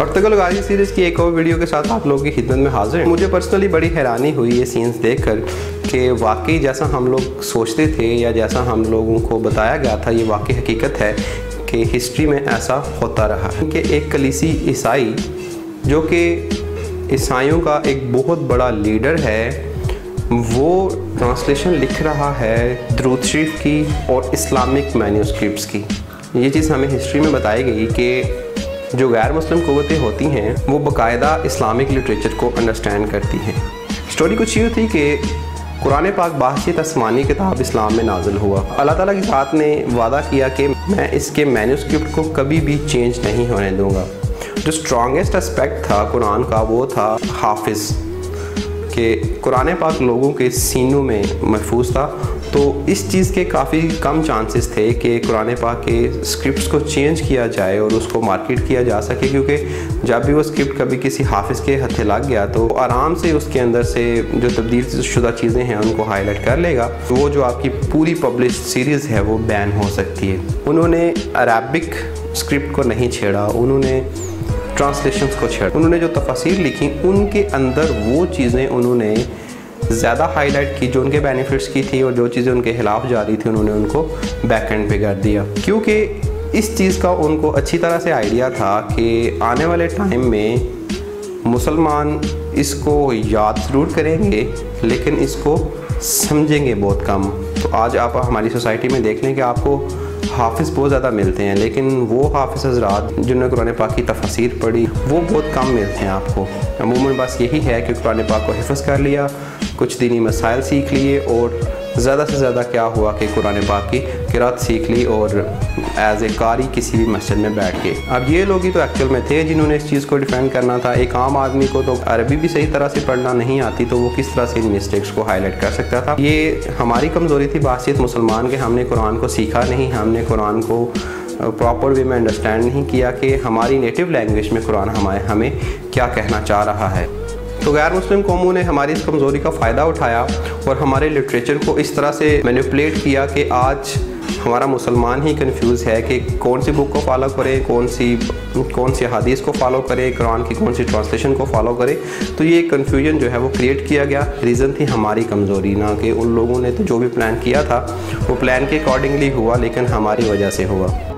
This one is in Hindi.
और तक लोग आज इस सीरीज की एक और वीडियो के साथ आप लोगों की खिदमत में हाजिर हैं। मुझे पर्सनली बड़ी हैरानी हुई ये सीन्स देखकर कि वाकई जैसा हम लोग सोचते थे या जैसा हम लोगों को बताया गया था ये वाकई हकीकत है कि हिस्ट्री में ऐसा होता रहा कि एक कलीसी ईसाई जो कि ईसाइयों का एक बहुत बड़ा लीडर है वो ट्रांसलेशन लिख रहा है दुरूद शरीफ की और इस्लामिक मैन्यूस्क्रिप्ट्स की। ये चीज़ हमें हिस्ट्री में बताई गई कि जो गैर मुस्लिम क़ुव्वतें होती हैं वो बाकायदा इस्लामिक लिटरेचर को अंडरस्टैंड करती हैं। स्टोरी कुछ यूँ थी कि कुरान पाक बाहियत आसमानी किताब इस्लाम में नाजिल हुआ। अल्लाह ताला की ज़ात ने वादा किया कि मैं इसके मैन्यूस्क्रिप्ट को कभी भी चेंज नहीं होने दूँगा। जो स्ट्रॉन्गेस्ट एस्पेक्ट था कुरान का वो था हाफिज़, कि कुरान पाक लोगों के सीनों में महफूज था। तो इस चीज़ के काफ़ी कम चांसेस थे कि कुरान पाक के स्क्रिप्ट्स को चेंज किया जाए और उसको मार्केट किया जा सके, क्योंकि जब भी वो स्क्रिप्ट कभी किसी हाफिज़ के हथे लग गया तो आराम से उसके अंदर से जो तब्दील शुदा चीज़ें हैं उनको हाईलाइट कर लेगा। वो जो आपकी पूरी पब्लिश सीरीज़ है वो बैन हो सकती है। उन्होंने अरबिक स्क्रिप्ट को नहीं छेड़ा, उन्होंने ट्रांसलेशंस को छेड़ा। उन्होंने जो तफसीर लिखी उनके अंदर वो चीज़ें उन्होंने ज़्यादा हाईलाइट की जो उनके बेनिफिट्स की थी और जो चीज़ें उनके खिलाफ जा रही थी उन्होंने उनको बैक एंड पे कर दिया, क्योंकि इस चीज़ का उनको अच्छी तरह से आइडिया था कि आने वाले टाइम में मुसलमान इसको याद ज़रूर करेंगे लेकिन इसको समझेंगे बहुत कम। तो आज आप हमारी सोसाइटी में देख लें कि आपको हाफिज़ बहुत ज़्यादा मिलते हैं लेकिन वो हाफिज़ हज़रात जिन्होंने कुरान पाक की तफसीर पढ़ी वो बहुत कम मिलते हैं आपको। अमूमन बस यही है कि कुरान पाक को हिफ्ज़ कर लिया, कुछ दीनी मसाइल सीख लिए और ज़्यादा से ज़्यादा क्या हुआ कि कुरान पाक की क़िराअत सीख ली और एज ए कारी किसी भी मस्जिद में बैठ के। अब ये लोग ही तो एक्चुअल में थे जिन्होंने इस चीज़ को डिफेंड करना था। एक आम आदमी को तो अरबी भी सही तरह से पढ़ना नहीं आती तो वो किस तरह से इन मिस्टेक्स को हाईलाइट कर सकता था। ये हमारी कमज़ोरी थी बासियत मुसलमान के, हमने कुरान को सीखा नहीं, हमने कुरान को प्रॉपर वे में अंडरस्टैंड नहीं किया कि हमारी नेटिव लैंग्वेज में कुरान हमें क्या कहना चाह रहा है। तो गैर मुस्लिम कौमों ने हमारी इस कमज़ोरी का फ़ायदा उठाया और हमारे लिटरेचर को इस तरह से मैनिपुलेट किया कि आज हमारा मुसलमान ही कंफ्यूज है कि कौन सी बुक को फॉलो करें, कौन सी हदीस को फॉलो करें, कुरान की कौन सी ट्रांसलेशन को फॉलो करें। तो ये कन्फ्यूजन जो है वो क्रिएट किया गया। रीज़न थी हमारी कमज़ोरी, ना कि उन लोगों ने तो जो भी प्लान किया था वो प्लान के अकॉर्डिंगली हुआ लेकिन हमारी वजह से हुआ।